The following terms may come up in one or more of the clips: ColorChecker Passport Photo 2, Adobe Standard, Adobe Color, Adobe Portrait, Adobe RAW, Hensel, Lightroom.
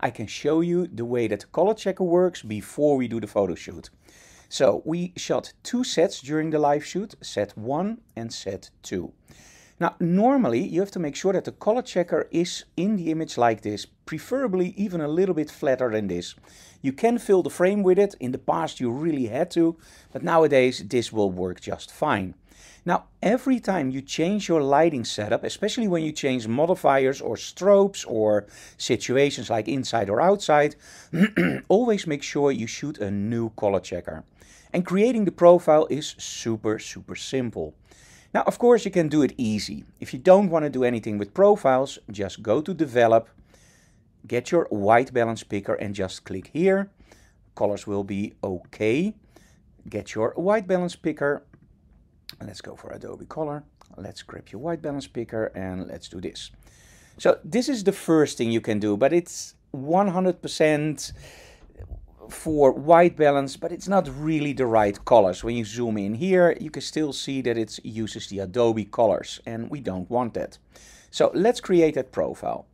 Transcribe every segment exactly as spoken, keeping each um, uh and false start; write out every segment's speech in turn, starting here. I can show you the way that the color checker works before we do the photo shoot. So we shot two sets during the live shoot, set one and set two. Now, normally you have to make sure that the color checker is in the image like this, preferably even a little bit flatter than this. You can fill the frame with it. In the past you really had to, but nowadays this will work just fine. Now, every time you change your lighting setup, especially when you change modifiers or strobes or situations like inside or outside, always make sure you shoot a new color checker. And creating the profile is super, super simple. Now, of course, you can do it easy. If you don't want to do anything with profiles, just go to Develop, get your white balance picker and just click here. Colors will be okay. Get your white balance picker. Let's go for Adobe Color. Let's grab your white balance picker and let's do this. So this is the first thing you can do, but it's one hundred percent for white balance, but it's not really the right colors. When you zoom in here, you can still see that it uses the Adobe colors, and we don't want that. So let's create that profile.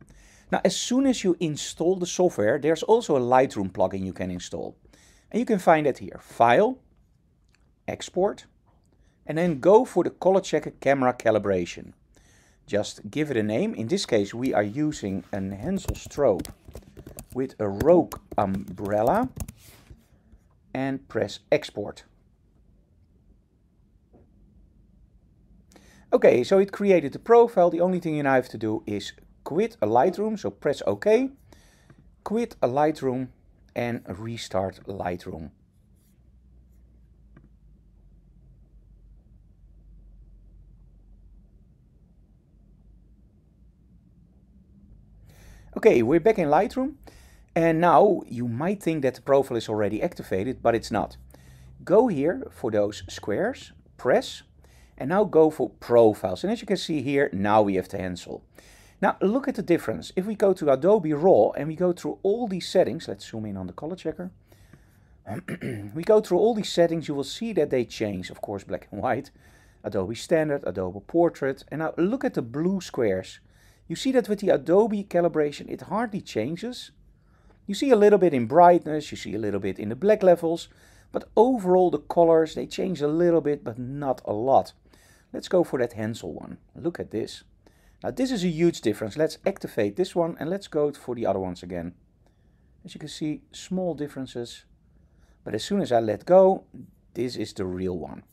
Now, as soon as you install the software, there's also a Lightroom plugin you can install. And you can find that here. File, Export, and then go for the color checker camera calibration. Just give it a name. In this case, we are using an Hensel strobe with a rogue umbrella and press export. Okay, so it created the profile. The only thing you now have to do is quit a Lightroom, so press OK, quit a Lightroom and restart Lightroom. Okay, we're back in Lightroom. And now you might think that the profile is already activated, but it's not. Go here for those squares, press, and now go for profiles. And as you can see here, now we have the Hensel. Now look at the difference. If we go to Adobe RAW and we go through all these settings, let's zoom in on the color checker. We go through all these settings, you will see that they change, of course, black and white, Adobe Standard, Adobe Portrait, and now look at the blue squares. You see that with the Adobe calibration, it hardly changes. You see a little bit in brightness, you see a little bit in the black levels, but overall the colors, they change a little bit, but not a lot. Let's go for that Hensel one. Look at this. Now this is a huge difference. Let's activate this one and let's go for the other ones again. As you can see, small differences, but as soon as I let go, this is the real one.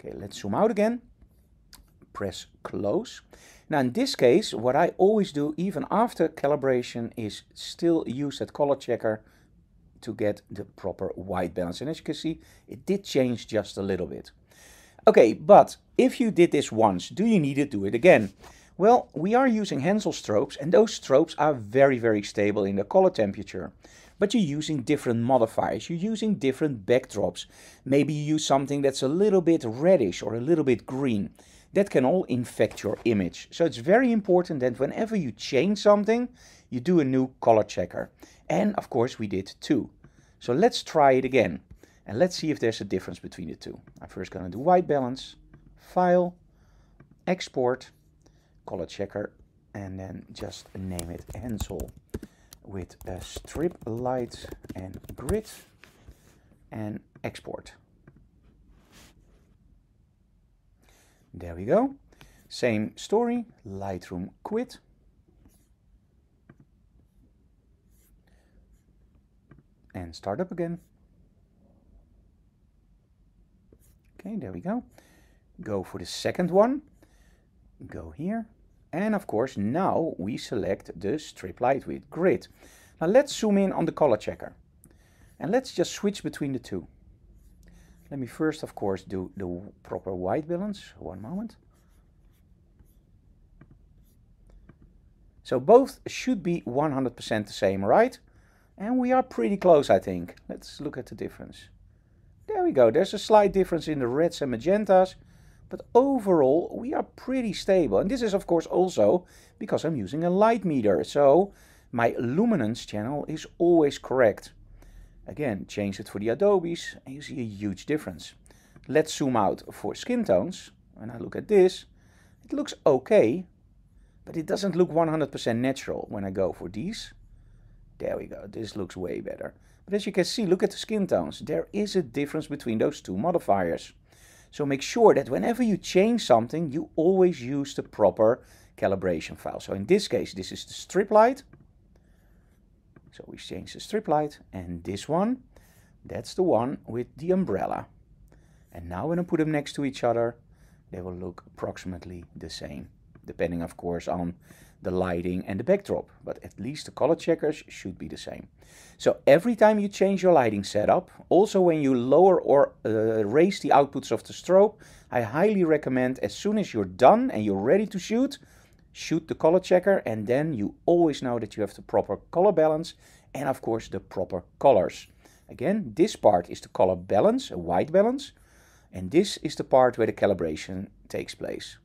Okay, let's zoom out again. Press close. Now in this case, what I always do, even after calibration, is still use that color checker to get the proper white balance. And as you can see, it did change just a little bit. Okay, but if you did this once, do you need to do it again? Well, we are using Hensel strobes, and those strobes are very, very stable in the color temperature. But you're using different modifiers, you're using different backdrops. Maybe you use something that's a little bit reddish or a little bit green. That can all infect your image. So it's very important that whenever you change something, you do a new color checker. And of course we did two. So let's try it again. And let's see if there's a difference between the two. I'm first gonna do white balance, file, export, color checker, and then just name it Hensel with a strip light and grid and export. There we go. Same story, Lightroom quit. And start up again. Okay, there we go. Go for the second one. Go here. And of course, now we select the strip light with grid. Now let's zoom in on the color checker. And let's just switch between the two. Let me first, of course, do the proper white balance. One moment. So both should be one hundred percent the same, right? And we are pretty close, I think. Let's look at the difference. There we go. There's a slight difference in the reds and magentas. But overall, we are pretty stable. And this is, of course, also because I'm using a light meter. So my luminance channel is always correct. Again, change it for the Adobes and you see a huge difference. Let's zoom out for skin tones. When I look at this, it looks okay, but it doesn't look one hundred percent natural. When I go for these, There we go. This looks way better. But as you can see, look at the skin tones. There is a difference between those two modifiers. So make sure that whenever you change something, you always use the proper calibration file. So in this case, this is the strip light. So we change the strip light, and this one, that's the one with the umbrella. And now when I put them next to each other, they will look approximately the same, depending of course on the lighting and the backdrop, but at least the color checkers should be the same. So every time you change your lighting setup, also when you lower or uh, raise the outputs of the strobe, I highly recommend as soon as you're done and you're ready to shoot, shoot the color checker, and then you always know that you have the proper color balance and of course the proper colors. Again, this part is the color balance, a white balance, and this is the part where the calibration takes place.